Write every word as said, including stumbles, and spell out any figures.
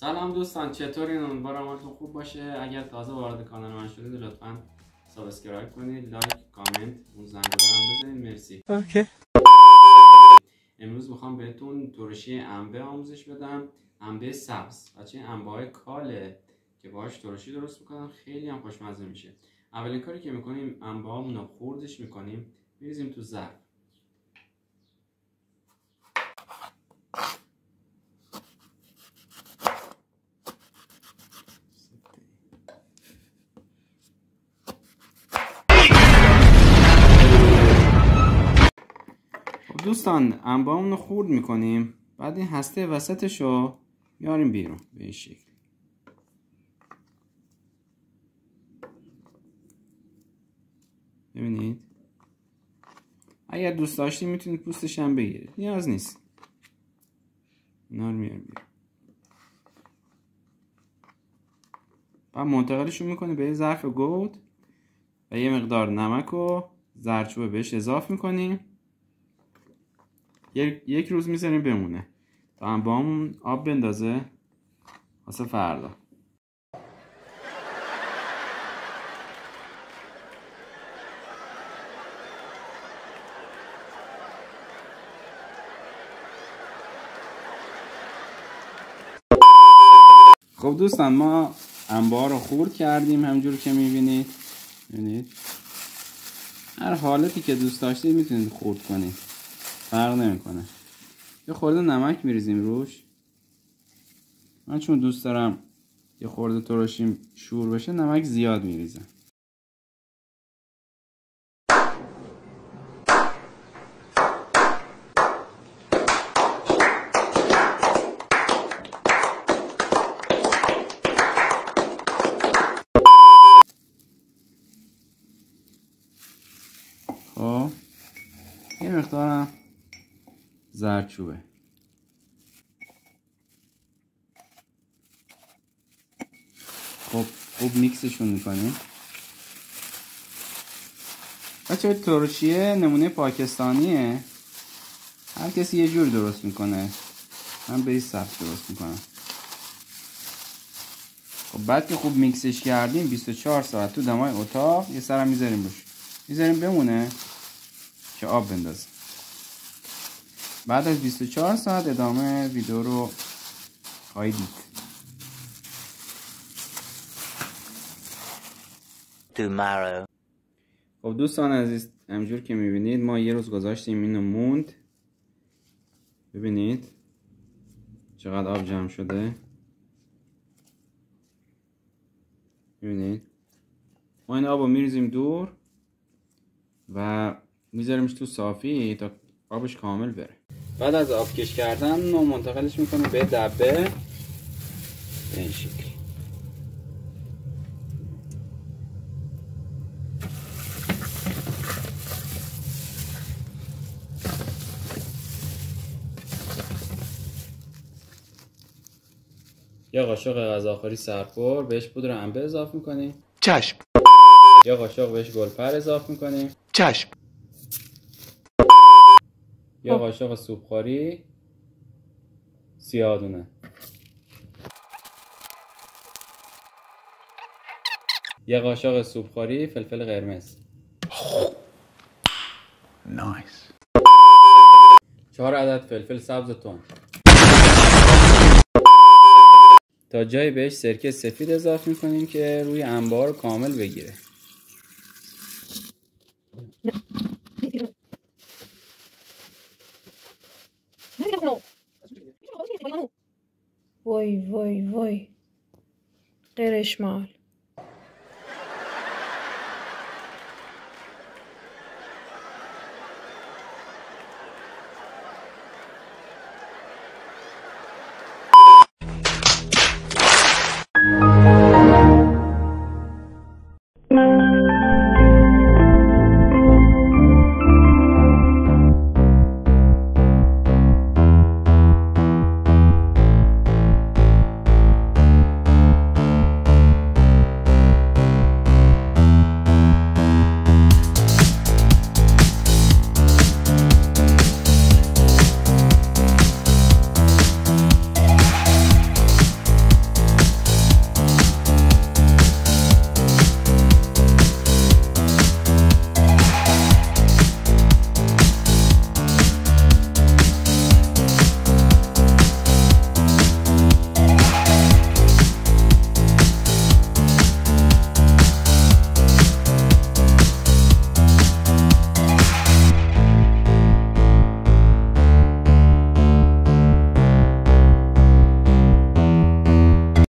سلام دوستان، چطورین؟ امیدوارم حالتون خوب باشه. اگر تازه وارد کانال من شدید لطفاً سابسکرایب کنید، لایک، کامنت، اون زنگ بزن هم بزنید. مرسی. اوکی. امروز میخوام بهتون ترشی انبه آموزش بدم، انبه سبز. بچه‌ها این انبه‌های کاله که باهاش ترشی درست میکنم، خیلی هم خوشمزه میشه. اولین کاری که میکنیم انبه‌هامون رو خوردش میکنیم، میریزیم تو ظرف. دوستان انبه‌مون رو خورد میکنیم، بعد این هسته وسطش رو میاریم بیرون به این شکل. ببینید اگر دوست داشتید میتونید پوستش هم بگیرید، نیاز نیست. اینا رو میاریم بیرون، بعد منتقلش رو میکنه به ظرف گود و یه مقدار نمک و زردچوبه بهش اضافه میکنیم. یک،, یک روز میذاریم بمونه تا انبه‌مون آب بندازه واسه فردا. خب دوستان ما انبه‌ها رو خورد کردیم، همجور که میبینید. ببینید هر حالتی که دوست داشتید میتونید خورد کنید، فرق نمیکنه. یه خورده نمک میریزیم روش. من چون دوست دارم یه خورده ترشیم شور بشه، نمک زیاد میریزم. خب یه مقدارم زردچوبه. خب خوب میکسشون میکنیم. بچه ترشیه نمونه پاکستانیه، هر کسی یه جور درست میکنه، من به این سبک درست میکنم. خب بعد که خوب میکسش کردیم بیست و چهار ساعت تو دمای اتاق یه سرم میذاریم روش، میذاریم بمونه که آب بندازه. بعد از بیست و چهار ساعت ادامه ویدیو رو خواهید دید. خب دوستان عزیز، همجور که میبینید ما یه روز گذاشتیم اینو موند. ببینید چقدر آب جمع شده. ببینید ما این آب رو میریزیم دور و میذاریمش تو صافی تا آبش کامل بره. بعد از آبکش کردن ما منتقلش میکنیم به دبه به این شکل. یا قاشق غذاخوری سرخور بهش پودر انبه اضافه میکنیم. چشم. یا قاشق بهش گلپر اضافه میکنیم. چشم. یا قاشق سوپخوری سیاه دونه. یا قاشق سوپخوری فلفل قرمز. نایس. چهار عدد فلفل سبز تون. تا جایی بهش سرکه سفید اضافه میکنیم که روی انبه‌ها رو کامل بگیره. وای وای وای، غیرش مال.